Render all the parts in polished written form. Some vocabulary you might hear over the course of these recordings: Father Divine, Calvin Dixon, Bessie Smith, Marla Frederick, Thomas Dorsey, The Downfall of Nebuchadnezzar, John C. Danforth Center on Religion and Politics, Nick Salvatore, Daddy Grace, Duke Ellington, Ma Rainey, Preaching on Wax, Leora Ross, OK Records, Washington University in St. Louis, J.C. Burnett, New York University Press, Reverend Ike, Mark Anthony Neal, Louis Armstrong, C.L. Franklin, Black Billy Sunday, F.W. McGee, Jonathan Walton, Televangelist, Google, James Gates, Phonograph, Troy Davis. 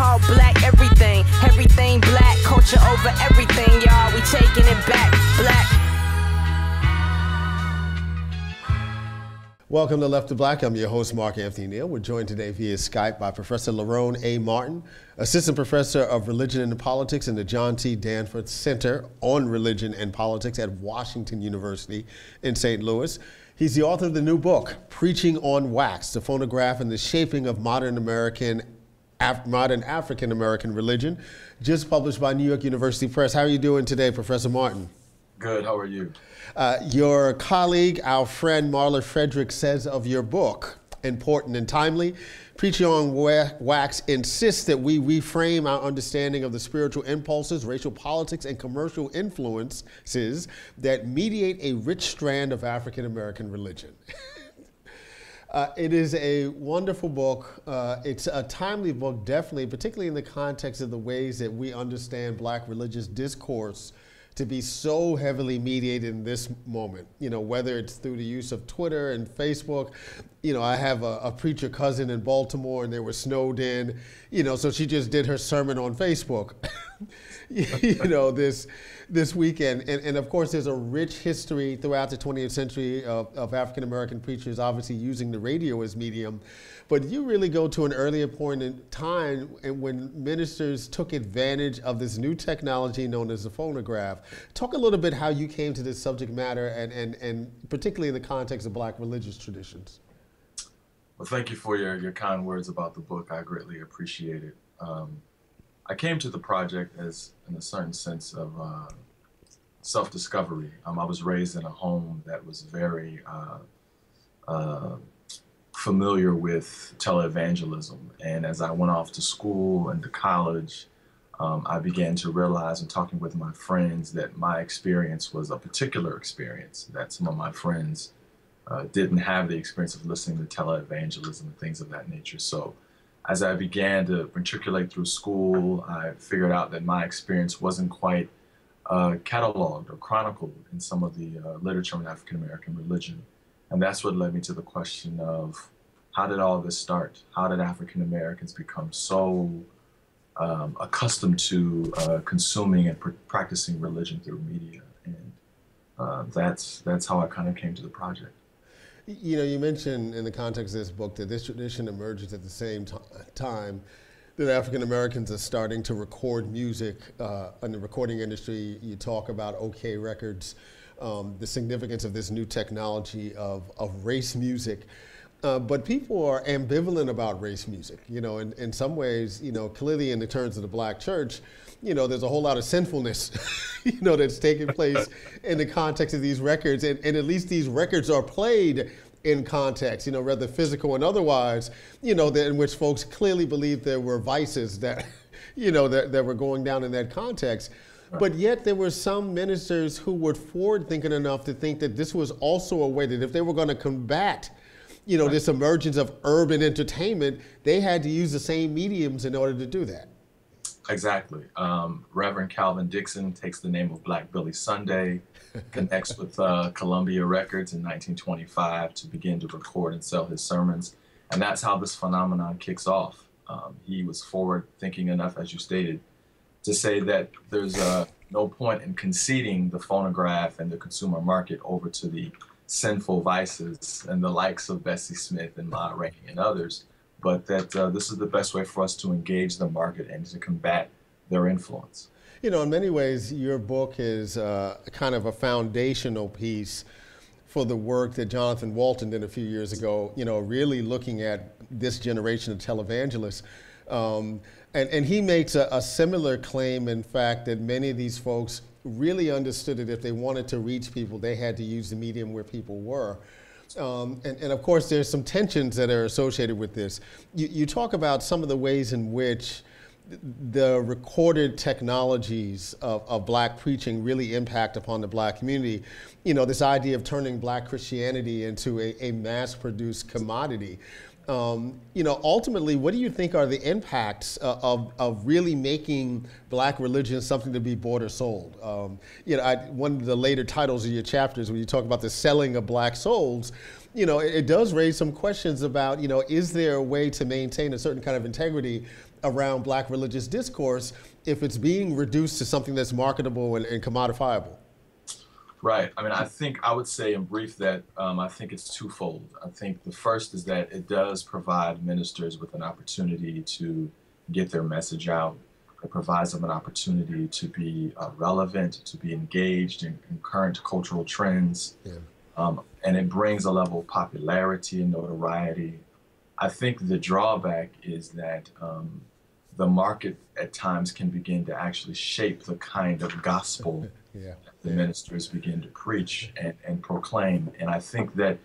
call black everything. Everything black, culture over everything, y'all. We taking it back, black. Welcome to Left of Black. I'm your host, Mark Anthony Neal. We're joined today via Skype by Professor Lerone A. Martin, Assistant Professor of Religion and Politics in the John C. Danforth Center on Religion and Politics at Washington University in St. Louis. He's the author of the new book, Preaching on Wax, the Phonograph and the Shaping of Modern African American Religion, just published by New York University Press. How are you doing today, Professor Martin? Good, how are you? Your colleague, our friend Marla Frederick, says of your book, important and timely, Preaching on Wax insists that we reframe our understanding of the spiritual impulses, racial politics, and commercial influences that mediate a rich strand of African American religion. It is a wonderful book. It's a timely book, definitely, particularly in the context of the ways that we understand black religious discourse to be so heavily mediated in this moment, you know, whether it's through the use of Twitter and Facebook. You know, I have a preacher cousin in Baltimore and they were snowed in, you know, so she just did her sermon on Facebook, you know, this weekend. And of course, there's a rich history throughout the 20th century of African-American preachers obviously using the radio as medium. But you really go to an earlier point in time when ministers took advantage of this new technology known as the phonograph. Talk a little bit how you came to this subject matter and particularly in the context of black religious traditions. Well, thank you for your kind words about the book. I greatly appreciate it. I came to the project as in a certain sense of self-discovery. I was raised in a home that was very familiar with televangelism, and as I went off to school and to college, I began to realize in talking with my friends that my experience was a particular experience, that some of my friends didn't have the experience of listening to televangelism and things of that nature. So as I began to matriculate through school, I figured out that my experience wasn't quite cataloged or chronicled in some of the literature on African American religion. And that's what led me to the question of how did all this start? How did African Americans become so accustomed to consuming and practicing religion through media? And that's how I kind of came to the project. You know, you mentioned in the context of this book that this tradition emerges at the same time that African Americans are starting to record music in the recording industry. You talk about OK Records. The significance of this new technology of race music. But people are ambivalent about race music, you know, in some ways, you know, clearly in the terms of the black church, you know, there's a whole lot of sinfulness, you know, that's taking place in the context of these records. And at least these records are played in context, you know, rather physical and otherwise, you know, in which folks clearly believed there were vices that, you know, that were going down in that context. But yet there were some ministers who were forward-thinking enough to think that this was also a way that if they were going to combat, you know, this emergence of urban entertainment, they had to use the same mediums in order to do that. Exactly. Reverend Calvin Dixon takes the name of Black Billy Sunday, connects with Columbia Records in 1925 to begin to record and sell his sermons. And that's how this phenomenon kicks off. He was forward-thinking enough, as you stated, to say that there's no point in conceding the phonograph and the consumer market over to the sinful vices and the likes of Bessie Smith and Ma Rainey and others, but that this is the best way for us to engage the market and to combat their influence. You know, in many ways, your book is kind of a foundational piece for the work that Jonathan Walton did a few years ago, you know, really looking at this generation of televangelists. And he makes a similar claim, in fact, that many of these folks really understood that if they wanted to reach people, they had to use the medium where people were. And of course, there's some tensions that are associated with this. You talk about some of the ways in which the recorded technologies of black preaching really impact upon the black community. You know, this idea of turning black Christianity into a mass-produced commodity. You know, ultimately, what do you think are the impacts of really making black religion something to be bought or sold? You know, one of the later titles of your chapters, when you talk about the selling of black souls, you know, it does raise some questions about, you know, is there a way to maintain a certain kind of integrity around black religious discourse if it's being reduced to something that's marketable and commodifiable? Right. I mean, I think I would say in brief that I think it's twofold. I think the first is that it does provide ministers with an opportunity to get their message out. It provides them an opportunity to be relevant, to be engaged in current cultural trends. Yeah. And it brings a level of popularity and notoriety. I think the drawback is that the market at times can begin to actually shape the kind of gospel yeah. that the yeah. ministers begin to preach and proclaim. And I think that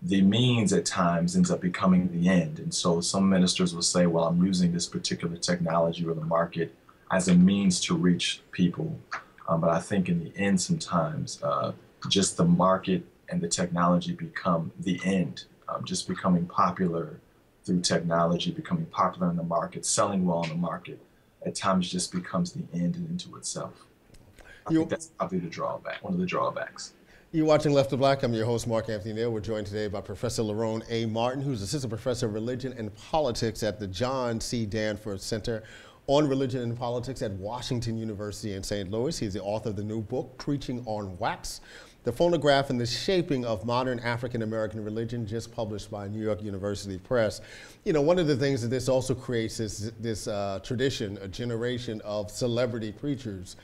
the means at times ends up becoming the end. And so some ministers will say, well, I'm using this particular technology or the market as a means to reach people. But I think in the end sometimes just the market and the technology become the end. Just becoming popular through technology, becoming popular in the market, selling well in the market, at times just becomes the end and into itself. I think that's probably the drawback, one of the drawbacks. You're watching Left of Black. I'm your host, Mark Anthony Neal. We're joined today by Professor Lerone A. Martin, who's Assistant Professor of Religion and Politics at the John C. Danforth Center on Religion and Politics at Washington University in St. Louis. He's the author of the new book, Preaching on Wax, The Phonograph and the Shaping of Modern African-American Religion, just published by New York University Press. You know, one of the things that this also creates is this tradition, a generation of celebrity preachers.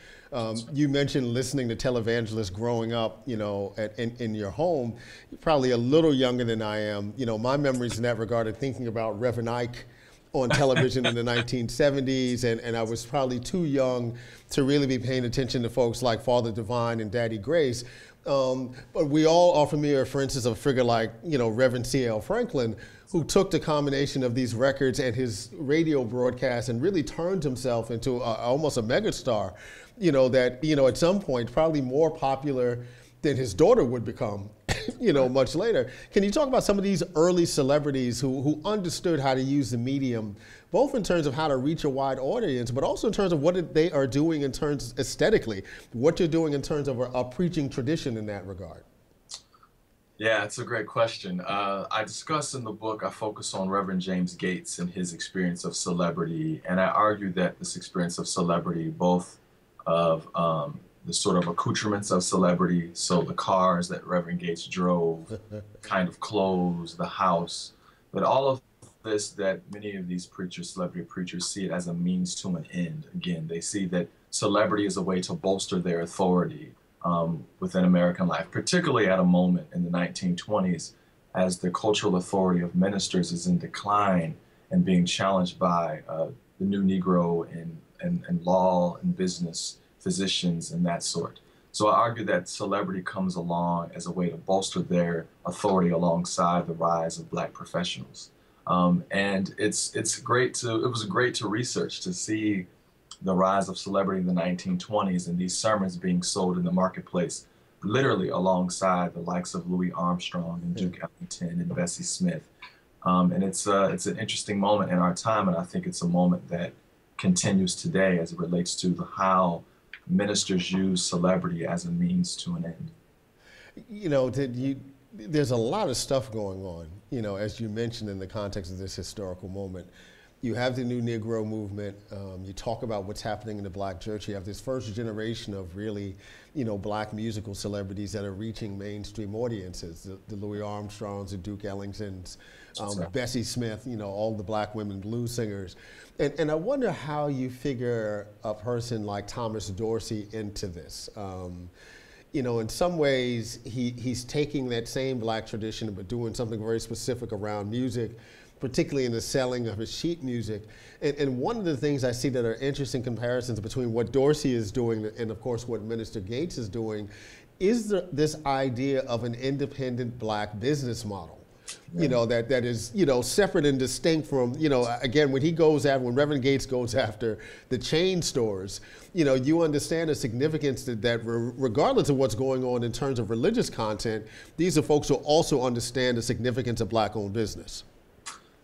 You mentioned listening to televangelists growing up, you know, in your home. You're probably a little younger than I am. You know, my memories in that regard are thinking about Reverend Ike on television in the 1970s, and I was probably too young to really be paying attention to folks like Father Divine and Daddy Grace. But we all are familiar, for instance, of a figure like, you know, Reverend C.L. Franklin, who took the combination of these records and his radio broadcast and really turned himself into almost a megastar, you know, that, you know, at some point probably more popular than his daughter would become, you know, much later. Can you talk about some of these early celebrities who understood how to use the medium, both in terms of how to reach a wide audience, but also in terms of what they are doing in terms aesthetically, what you're doing in terms of a preaching tradition in that regard? Yeah, it's a great question. I discuss in the book, I focus on Reverend James Gates and his experience of celebrity. And I argue that this experience of celebrity, both of the sort of accoutrements of celebrity, so the cars that Reverend Gates drove, kind of clothes, the house, but all of this, that many of these preachers, celebrity preachers, see it as a means to an end. Again, they see that celebrity is a way to bolster their authority within American life, particularly at a moment in the 1920s as the cultural authority of ministers is in decline and being challenged by the new Negro in law and business, physicians and that sort. So I argue that celebrity comes along as a way to bolster their authority alongside the rise of black professionals. And it was great to research, to see the rise of celebrity in the 1920s and these sermons being sold in the marketplace, literally alongside the likes of Louis Armstrong and Duke Ellington and Bessie Smith. And it's an interesting moment in our time, and I think it's a moment that continues today as it relates to how ministers use celebrity as a means to an end. You know, there's a lot of stuff going on, you know, as you mentioned in the context of this historical moment. You have the new Negro movement. You talk about what's happening in the black church. You have this first generation of really, you know, black musical celebrities that are reaching mainstream audiences, the Louis Armstrongs, the Duke Ellingtons, Bessie Smith, you know, all the black women blues singers. And I wonder how you figure a person like Thomas Dorsey into this. You know, in some ways, he's taking that same black tradition but doing something very specific around music, particularly in the selling of his sheet music. And one of the things I see that are interesting comparisons between what Dorsey is doing and, of course, what Minister Gates is doing is this idea of an independent black business model, you know, that is, you know, separate and distinct from, you know, again, when Reverend Gates goes after the chain stores, you know, you understand the significance that regardless of what's going on in terms of religious content, these are folks who also understand the significance of black-owned business.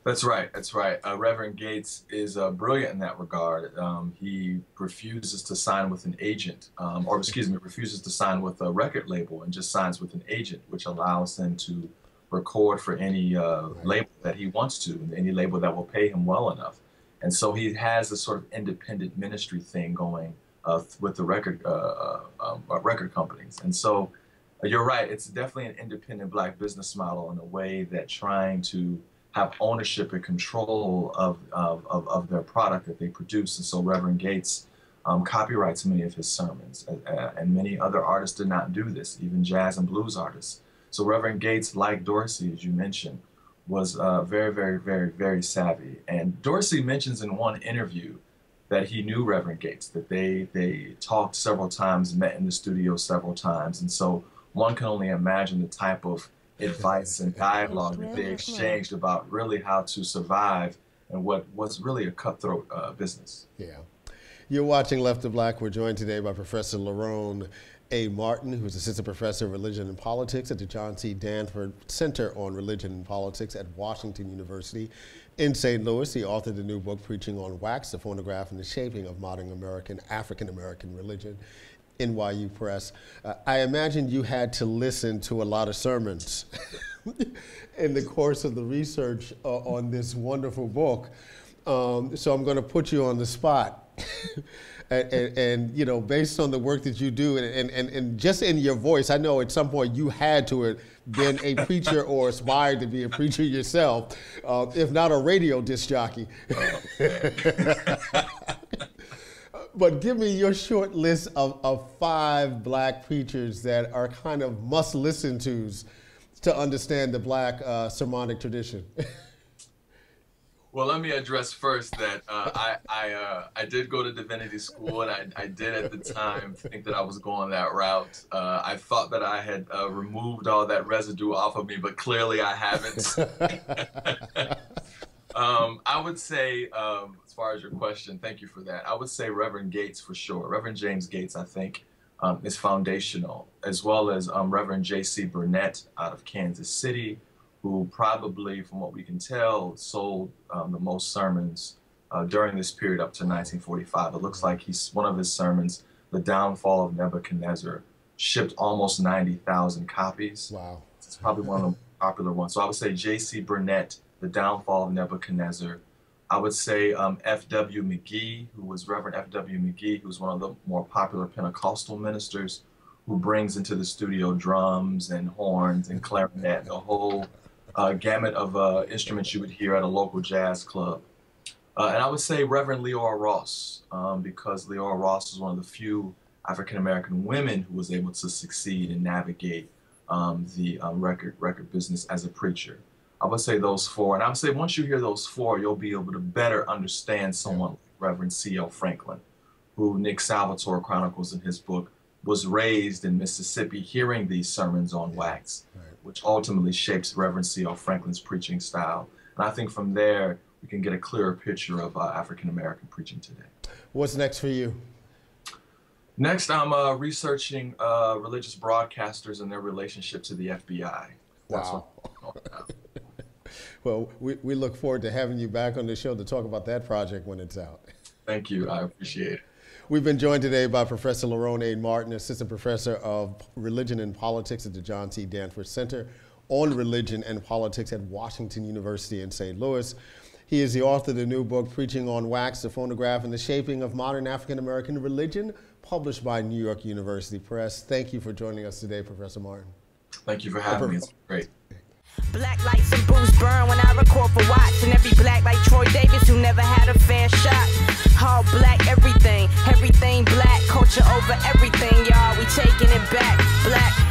That's right. That's right. Reverend Gates is brilliant in that regard. He refuses to sign with an agent, or excuse me, refuses to sign with a record label and just signs with an agent, which allows him to record for any label that he wants to, and any label that will pay him well enough. And so he has this sort of independent ministry thing going with the record companies. And so you're right, it's definitely an independent Black business model in a way that trying to have ownership and control of their product that they produce. And so Reverend Gates copyrights many of his sermons, and many other artists did not do this, even jazz and blues artists. So Reverend Gates, like Dorsey, as you mentioned, was very, very, very, very savvy. And Dorsey mentions in one interview that he knew Reverend Gates, that they talked several times, met in the studio several times. And so one can only imagine the type of advice and dialogue that they exchanged about really how to survive and what's really a cutthroat business. Yeah. You're watching Left of Black. We're joined today by Professor Lerone A. Martin, who is Assistant Professor of Religion and Politics at the John C. Danforth Center on Religion and Politics at Washington University in St. Louis. He authored the new book, Preaching on Wax, The Phonograph and the Shaping of Modern American African-American Religion, NYU Press. I imagine you had to listen to a lot of sermons in the course of the research on this wonderful book. So I'm going to put you on the spot. And you know, based on the work that you do and just in your voice, I know at some point you had to have been a preacher or aspired to be a preacher yourself, if not a radio disc jockey. But give me your short list of 5 Black preachers that are kind of must-listen-tos to understand the Black sermonic tradition. Well, let me address first that I did go to divinity school, and I did at the time think that I was going that route. I thought that I had removed all that residue off of me, but clearly I haven't. I would say, as far as your question, thank you for that. I would say Reverend Gates for sure. Reverend James Gates, I think, is foundational, as well as Reverend J.C. Burnett out of Kansas City, who probably, from what we can tell, sold the most sermons during this period up to 1945. It looks like one of his sermons, The Downfall of Nebuchadnezzar, shipped almost 90,000 copies. Wow. It's probably one of the popular ones. So I would say J.C. Burnett, The Downfall of Nebuchadnezzar. I would say F.W. McGee, who was Reverend F.W. McGee, who's one of the more popular Pentecostal ministers, who brings into the studio drums and horns and clarinet, the whole gamut of instruments you would hear at a local jazz club. And I would say Reverend Leora Ross, because Leora Ross was one of the few African-American women who was able to succeed and navigate the record business as a preacher. I would say those 4. And I would say once you hear those 4, you'll be able to better understand someone like Reverend C.L. Franklin, who Nick Salvatore chronicles in his book, was raised in Mississippi hearing these sermons on wax, which ultimately shapes Reverend C.L. Franklin's preaching style. And I think from there, we can get a clearer picture of African-American preaching today. What's next for you? Next, I'm researching religious broadcasters and their relationship to the FBI. That's what I'm talking about. Well, we look forward to having you back on the show to talk about that project when it's out. Thank you. I appreciate it. We've been joined today by Professor Lerone A. Martin, Assistant Professor of Religion and Politics at the John C. Danforth Center on Religion and Politics at Washington University in St. Louis. He is the author of the new book, Preaching on Wax, The Phonograph and the Shaping of Modern African-American Religion, published by New York University Press. Thank you for joining us today, Professor Martin. Thank you for having me. It's great. Black lights and booze burn when I record for Watts, and every Black like Troy Davis who never had a fair shot. All Black, everything Black, culture over everything, y'all, we taking it back, Black.